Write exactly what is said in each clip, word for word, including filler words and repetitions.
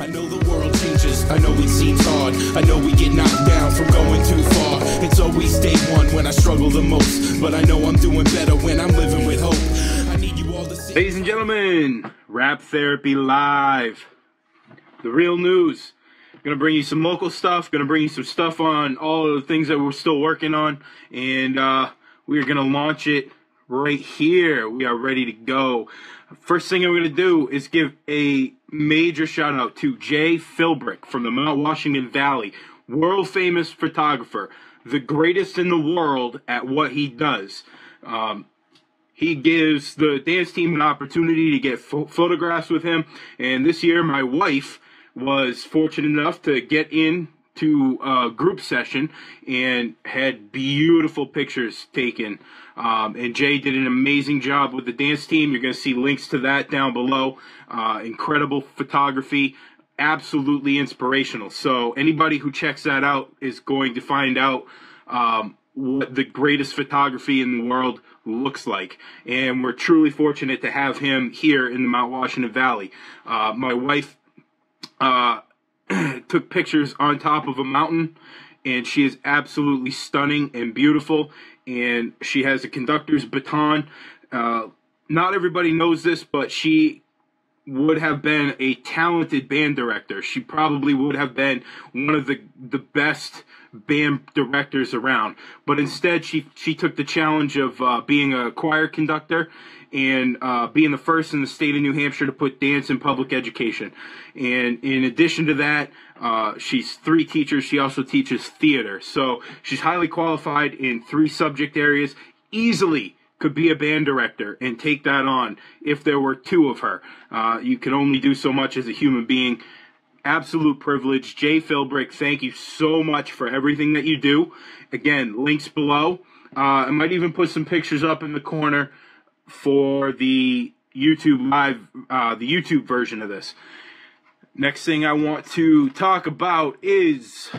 I know the world changes, I know it seems hard, I know we get knocked down from going too far. It's always day one when I struggle the most, but I know I'm doing better when I'm living with hope. I need you all to see. Ladies and gentlemen, Rap Therapy Live, the real news. Gonna bring you some local stuff, gonna bring you some stuff on all of the things that we're still working on, and uh, we're gonna launch it right here. We are ready to go. First thing I'm going to do is give a major shout out to Jay Philbrick from the Mount Washington Valley, world famous photographer, the greatest in the world at what he does. Um, he gives the dance team an opportunity to get ph photographs with him. And this year, my wife was fortunate enough to get in to a group session and had beautiful pictures taken. Um, and Jay did an amazing job with the dance team. You're going to see links to that down below. Uh, incredible photography, absolutely inspirational. So anybody who checks that out is going to find out um, what the greatest photography in the world looks like. And we're truly fortunate to have him here in the Mount Washington Valley. Uh, my wife uh, took pictures on top of a mountain, and she is absolutely stunning and beautiful. And she has a conductor's baton. Uh, not everybody knows this, but she would have been a talented band director. She probably would have been one of the, the best band directors around. But instead, she, she took the challenge of uh, being a choir conductor and uh, being the first in the state of New Hampshire to put dance in public education. And in addition to that, Uh, she's three teachers. She also teaches theater. So she's highly qualified in three subject areas. Easily could be a band director and take that on if there were two of her. Uh, you can only do so much as a human being. Absolute privilege. Jay Philbrick, thank you so much for everything that you do. Again, links below. Uh, I might even put some pictures up in the corner for the YouTube live, uh, the YouTube version of this. Next thing I want to talk about is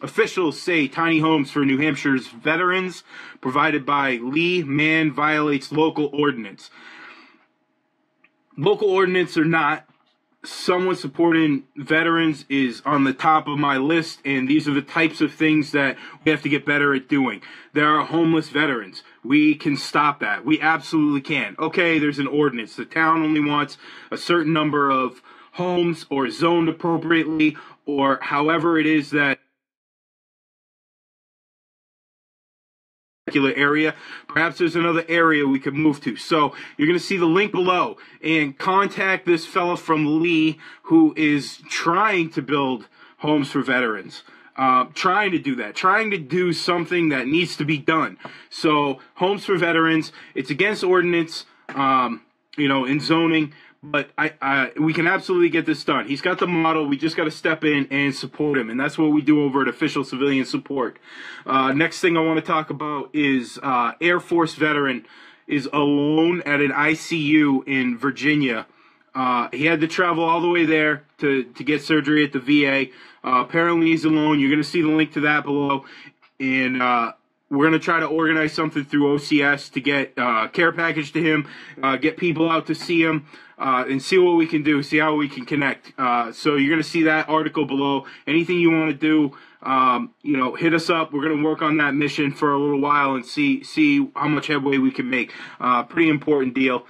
officials say tiny homes for New Hampshire's veterans provided by Lee Mann violates local ordinance. Local ordinance or not, someone supporting veterans is on the top of my list, and these are the types of things that we have to get better at doing. There are homeless veterans. We can stop that. We absolutely can. Okay, there's an ordinance. The town only wants a certain number of homes or zoned appropriately, or however it is that particular area. Perhaps there's another area we could move to. So you're going to see the link below, and contact this fella from Lee who is trying to build homes for veterans. Uh, trying to do that, trying to do something that needs to be done. So homes for veterans, it's against ordinance, um, you know, in zoning. But I, I, we can absolutely get this done. He's got the model. We just got to step in and support him. And that's what we do over at Official Civilian Support. Uh, next thing I want to talk about is uh, Air Force veteran is alone at an I C U in Virginia. Uh, he had to travel all the way there to, to get surgery at the V A. Uh, apparently he's alone. You're going to see the link to that below. And uh, we're going to try to organize something through O C S to get a uh, care package to him, uh, get people out to see him. Uh, and see what we can do, see how we can connect. Uh, so you're going to see that article below. Anything you want to do, um, you know, hit us up. We're going to work on that mission for a little while and see see how much headway we can make. Uh, pretty important deal.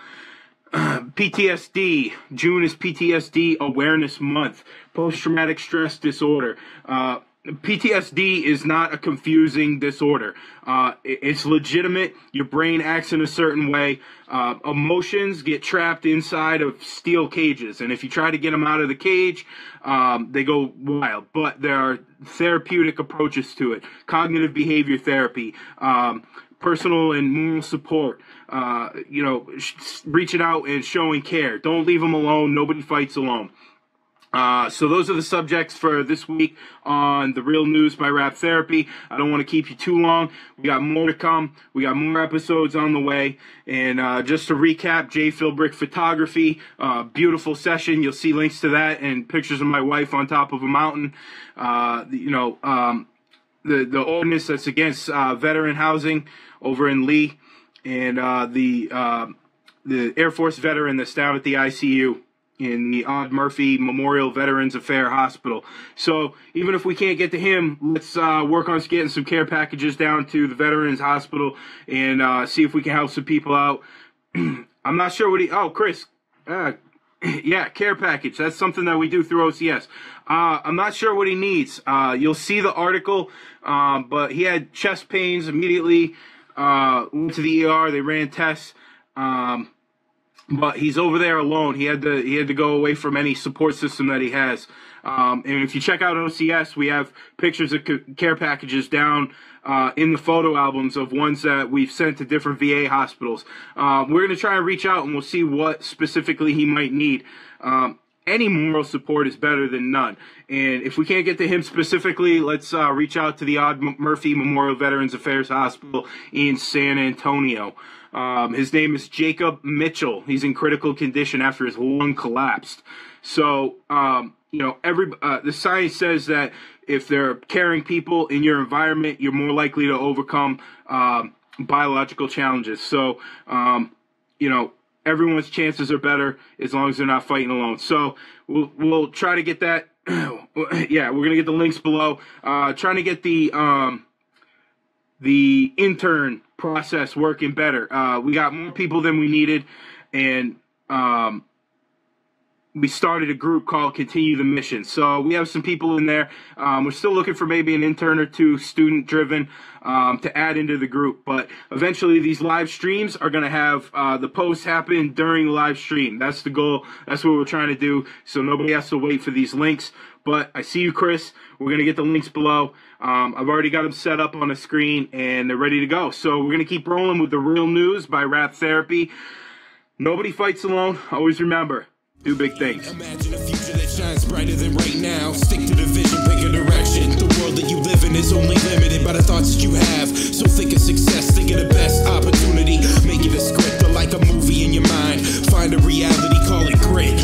P T S D. June is P T S D Awareness Month. Post-traumatic stress disorder. Uh, P T S D is not a confusing disorder. Uh, it's legitimate. Your brain acts in a certain way. Uh, emotions get trapped inside of steel cages, and if you try to get them out of the cage, um, they go wild. But there are therapeutic approaches to it. Cognitive behavior therapy, um, personal and moral support, uh, you know, reaching out and showing care. Don't leave them alone. Nobody fights alone. Uh, so those are the subjects for this week on The Real News by Rap Therapy. I don't want to keep you too long. We got more to come. We got more episodes on the way. And uh, just to recap, Jay Philbrick Photography, uh, beautiful session. You'll see links to that and pictures of my wife on top of a mountain. Uh, you know, um, the, the ordinance that's against uh, veteran housing over in Lee, and uh, the, uh, the Air Force veteran that's down at the I C U. in the Audie Murphy Memorial Veterans Affairs Hospital. So even if we can't get to him, let's uh, work on getting some care packages down to the Veterans Hospital and uh, see if we can help some people out. I'm not sure what he... Oh, Chris. Uh, yeah, care package. That's something that we do through O C S. Uh, I'm not sure what he needs. Uh, you'll see the article, um, but he had chest pains immediately. Uh, went to the E R. They ran tests. Um, but he's over there alone. He had to he had to go away from any support system that he has. Um, and if you check out O C S, we have pictures of care packages down uh, in the photo albums of ones that we've sent to different V A hospitals. Uh, we're going to try and reach out, and we'll see what specifically he might need. Um, any moral support is better than none. And if we can't get to him specifically, let's uh, reach out to the Audie Murphy Memorial Veterans Affairs Hospital in San Antonio. Um, his name is Jacob Mitchell. He's in critical condition after his lung collapsed. So, um, you know, every uh, the science says that if there are caring people in your environment, you're more likely to overcome um, biological challenges. So, um, you know, everyone's chances are better as long as they're not fighting alone. So we'll, we'll try to get that. Yeah, we're going to get the links below. Uh, trying to get the um, the intern process working better. Uh, we got more people than we needed, and um, we started a group called Continue the Mission. So we have some people in there. Um, we're still looking for maybe an intern or two, student-driven, um, to add into the group. But eventually these live streams are going to have uh, the posts happen during the live stream. That's the goal. That's what we're trying to do, so nobody has to wait for these links. But I see you, Chris. We're going to get the links below. Um, I've already got them set up on a screen, and they're ready to go. So we're going to keep rolling with The Real News by Rap Therapy. Nobody fights alone. Always remember, do big things. Imagine a future that shines brighter than right now. Stick to the vision, pick a direction. The world that you live in is only limited by the thoughts that you have. So think of success, think of the best opportunity. Make it a script or like a movie in your mind. Find a reality, call it grit.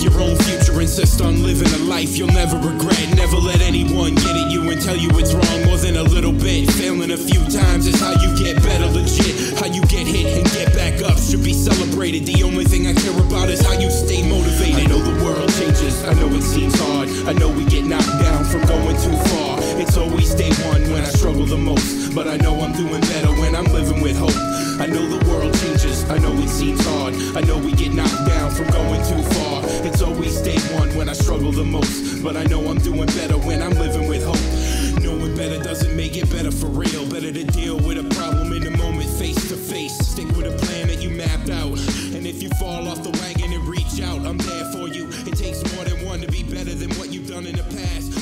Your own future, insist on living a life you'll never regret. Never let anyone get at you and tell you it's wrong more than a little bit. Failing a few times is how you get better, legit. How you get hit and get back up should be celebrated. The only thing I care about is how you stay motivated. I know the world changes, I know it seems hard. I know we get knocked down from going too far. It's always day one when I struggle the most, but I know I'm doing better when I'm living with hope. I know the world changes, I know it seems hard. I know we get knocked down from going too far. It's always day one when I struggle the most, but I know I'm doing better when I'm living with hope. Knowing better doesn't make it better for real. Better to deal with a problem in the moment, face to face. Stick with a plan that you mapped out, and if you fall off the wagon and reach out, I'm there for you. It takes more than one to be better than what you've done in the past.